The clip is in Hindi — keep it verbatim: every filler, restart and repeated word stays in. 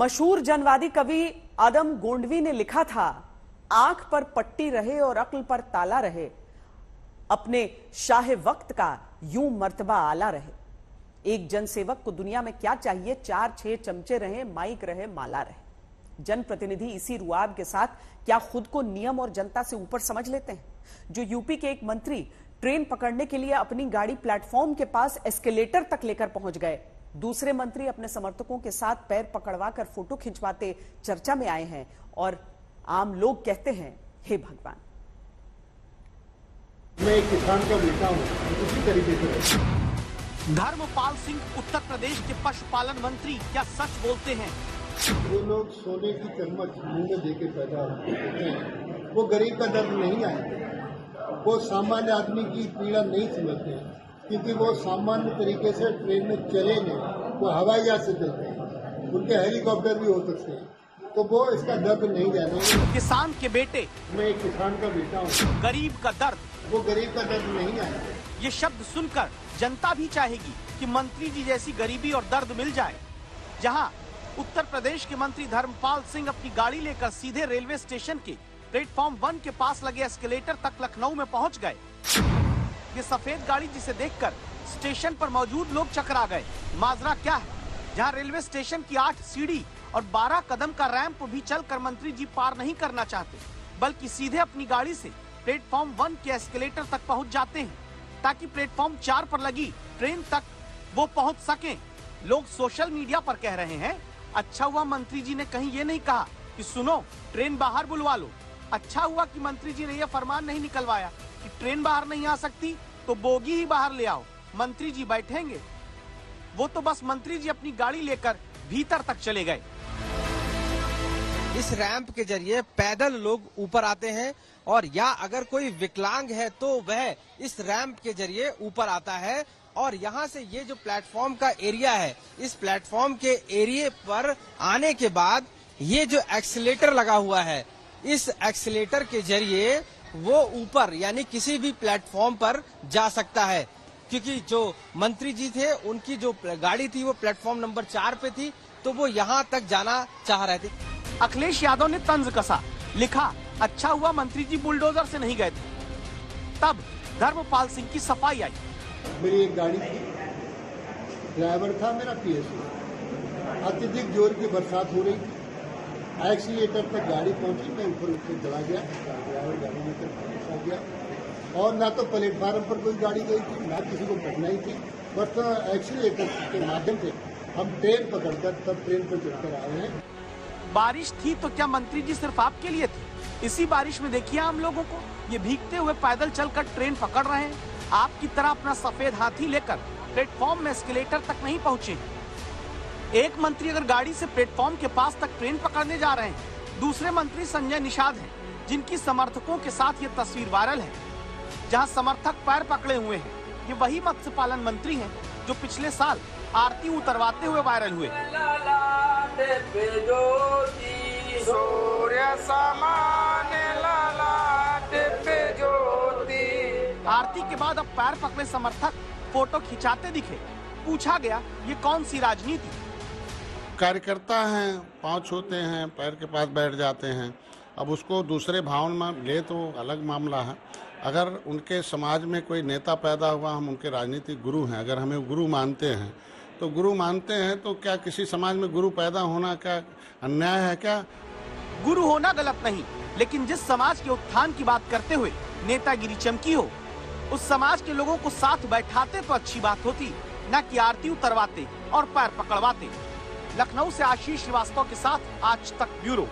मशहूर जनवादी कवि आदम गोंडवी ने लिखा था, आंख पर पट्टी रहे और अक्ल पर ताला रहे, अपने शाह वक्त का यूं मर्तबा आला रहे। एक जनसेवक को दुनिया में क्या चाहिए, चार छह चमचे रहे, माइक रहे, माला रहे। जनप्रतिनिधि इसी रुआब के साथ क्या खुद को नियम और जनता से ऊपर समझ लेते हैं? जो यूपी के एक मंत्री ट्रेन पकड़ने के लिए अपनी गाड़ी प्लेटफॉर्म के पास एस्केलेटर तक लेकर पहुंच गए, दूसरे मंत्री अपने समर्थकों के साथ पैर पकड़वा कर फोटो खिंचवाते चर्चा में आए हैं और आम लोग कहते हैं हे भगवान। मैं एक किसान का बेटा हूं, उसी तरीके से। धर्मपाल सिंह उत्तर प्रदेश के पशुपालन मंत्री क्या सच बोलते हैं? जो लोग सोने की चम्मच मुंह में देके पैदा होते हैं वो गरीब का दर्द नहीं आएंगे, वो सामान्य आदमी की पीड़ा नहीं समझते, क्योंकि वो सामान्य तरीके से ट्रेन में चलेंगे, वो हवाई जहाज से चलते हैं, उनके हेलीकॉप्टर भी हो सकते हैं, तो वो इसका दर्द नहीं जानेंगे। किसान के बेटे, मैं एक किसान का बेटा हूँ, गरीब का दर्द, वो गरीब का दर्द नहीं आएगा। ये शब्द सुनकर जनता भी चाहेगी कि मंत्री जी जैसी गरीबी और दर्द मिल जाए। जहाँ उत्तर प्रदेश के मंत्री धर्मपाल सिंह अपनी गाड़ी लेकर सीधे रेलवे स्टेशन के प्लेटफॉर्म वन के पास लगे एस्केलेटर तक लखनऊ में पहुँच गए, ये सफेद गाड़ी जिसे देखकर स्टेशन पर मौजूद लोग चकरा गए। माजरा क्या है जहां रेलवे स्टेशन की आठ सीढ़ी और बारह कदम का रैंप भी चलकर मंत्री जी पार नहीं करना चाहते, बल्कि सीधे अपनी गाड़ी से प्लेटफॉर्म वन के एस्केलेटर तक पहुंच जाते हैं ताकि प्लेटफॉर्म चार पर लगी ट्रेन तक वो पहुंच सकें। लोग सोशल मीडिया पर कह रहे हैं, अच्छा हुआ मंत्री जी ने कहीं ये नहीं कहा कि सुनो ट्रेन बाहर बुलवा लो, अच्छा हुआ कि मंत्री जी ने यह फरमान नहीं निकलवाया कि ट्रेन बाहर नहीं आ सकती तो बोगी ही बाहर ले आओ, मंत्री जी बैठेंगे। वो तो बस मंत्री जी अपनी गाड़ी लेकर भीतर तक चले गए। इस रैंप के जरिए पैदल लोग ऊपर आते हैं और या अगर कोई विकलांग है तो वह इस रैंप के जरिए ऊपर आता है और यहाँ से ये जो प्लेटफॉर्म का एरिया है, इस प्लेटफॉर्म के एरिया पर आने के बाद ये जो एक्सीलेटर लगा हुआ है, इस एक्सीलेटर के जरिए वो ऊपर यानी किसी भी प्लेटफॉर्म पर जा सकता है, क्योंकि जो मंत्री जी थे उनकी जो गाड़ी थी वो प्लेटफॉर्म नंबर चार पे थी, तो वो यहाँ तक जाना चाह रहे थे। अखिलेश यादव ने तंज कसा, लिखा अच्छा हुआ मंत्री जी बुलडोजर से नहीं गए थे। तब धर्मपाल सिंह की सफाई आई, मेरी एक गाड़ी ड्राइवर था मेरा पीएसओ, अत्यधिक जोर की बरसात हो रही थी, एक्सीलेटर तक गाड़ी पहुंची, मैं ऊपर ऊपर चला गया, ड्राइवर गाड़ी में चला गया और ना तो प्लेटफार्म पर कोई गाड़ी गई थी, ना किसी को कठिनाई थी, बस तो एक्सीलेटर के माध्यम से हम ट्रेन पकड़कर तब ट्रेन पर चढ़कर आए हैं। बारिश थी तो क्या मंत्री जी सिर्फ आपके लिए थे? इसी बारिश में देखिए हम लोगों को, ये भीगते हुए पैदल चलकर ट्रेन पकड़ रहे हैं, आपकी तरह अपना सफेद हाथी लेकर प्लेटफॉर्म में एस्केलेटर तक नहीं पहुँचे। एक मंत्री अगर गाड़ी से प्लेटफॉर्म के पास तक ट्रेन पकड़ने जा रहे हैं, दूसरे मंत्री संजय निषाद हैं, जिनकी समर्थकों के साथ ये तस्वीर वायरल है जहां समर्थक पैर पकड़े हुए हैं। ये वही मत्स्य पालन मंत्री हैं जो पिछले साल आरती उतरवाते हुए वायरल हुए। आरती के बाद अब पैर पकड़े समर्थक फोटो खिंचाते दिखे। पूछा गया ये कौन सी राजनीति? कार्यकर्ता हैं, पाँच होते हैं, पैर के पास बैठ जाते हैं। अब उसको दूसरे भाव में ले तो अलग मामला है, अगर उनके समाज में कोई नेता पैदा हुआ, हम उनके राजनीतिक गुरु हैं, अगर हमें गुरु मानते हैं तो गुरु मानते हैं तो क्या किसी समाज में गुरु पैदा होना क्या अन्याय है? क्या गुरु होना गलत नहीं, लेकिन जिस समाज के उत्थान की बात करते हुए नेतागिरी चमकी हो, उस समाज के लोगों को साथ बैठाते तो अच्छी बात होती, न कि आरती उतरवाते और पैर पकड़वाते। लखनऊ से आशीष श्रीवास्तव के साथ आज तक ब्यूरो।